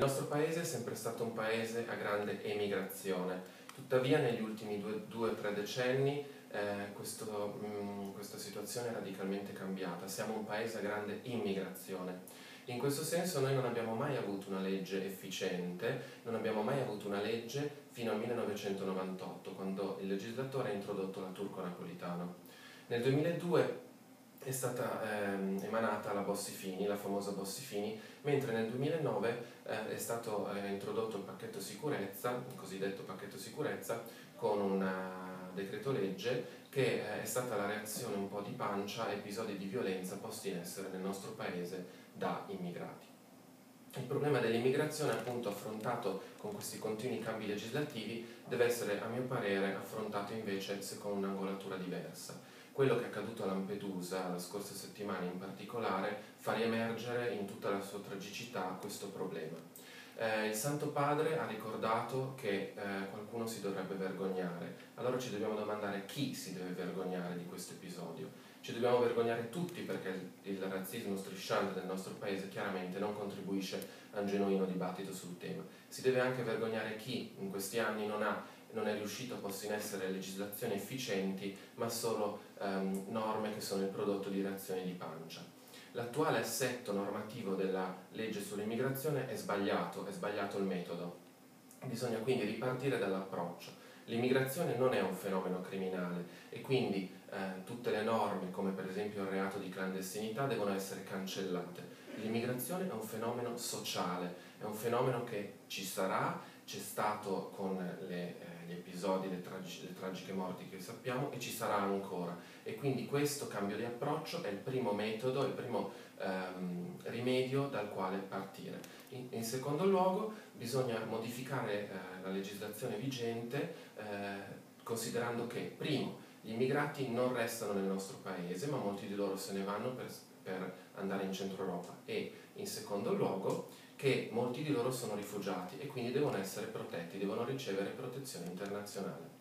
Il nostro paese è sempre stato un paese a grande emigrazione, tuttavia negli ultimi due o tre decenni questa situazione è radicalmente cambiata, siamo un paese a grande immigrazione. In questo senso noi non abbiamo mai avuto una legge efficiente, non abbiamo mai avuto una legge fino al 1998, quando il legislatore ha introdotto la Turco-Napolitano. Nel 2002 è stata emanata la Bossi-Fini, la famosa Bossi-Fini, mentre nel 2009 è stato introdotto il pacchetto sicurezza, il cosiddetto pacchetto sicurezza, con un decreto legge che è stata la reazione un po' di pancia a episodi di violenza posti in essere nel nostro paese da immigrati. Il problema dell'immigrazione, appunto affrontato con questi continui cambi legislativi, deve essere, a mio parere, affrontato invece con un'angolatura diversa. Quello che è accaduto a Lampedusa la scorsa settimana in particolare fa riemergere in tutta la sua tragicità questo problema. Il Santo Padre ha ricordato che qualcuno si dovrebbe vergognare, allora ci dobbiamo domandare chi si deve vergognare di questo episodio. Ci dobbiamo vergognare tutti perché il razzismo strisciante del nostro paese chiaramente non contribuisce a un genuino dibattito sul tema. Si deve anche vergognare chi in questi anni non è riuscito a posti in essere legislazioni efficienti, ma solo norme che sono il prodotto di reazioni di pancia. L'attuale assetto normativo della legge sull'immigrazione è sbagliato il metodo. Bisogna quindi ripartire dall'approccio. L'immigrazione non è un fenomeno criminale e quindi tutte le norme, come per esempio il reato di clandestinità, devono essere cancellate. L'immigrazione è un fenomeno sociale, è un fenomeno che ci sarà, c'è stato con gli episodi, le tragiche morti che sappiamo, e ci sarà ancora. E quindi questo cambio di approccio è il primo metodo, il primo rimedio dal quale partire. In secondo luogo bisogna modificare la legislazione vigente considerando che, primo, gli immigrati non restano nel nostro paese, ma molti di loro se ne vanno per andare in Centro Europa, e in secondo luogo che molti di loro sono rifugiati e quindi devono essere protetti, devono ricevere protezione internazionale.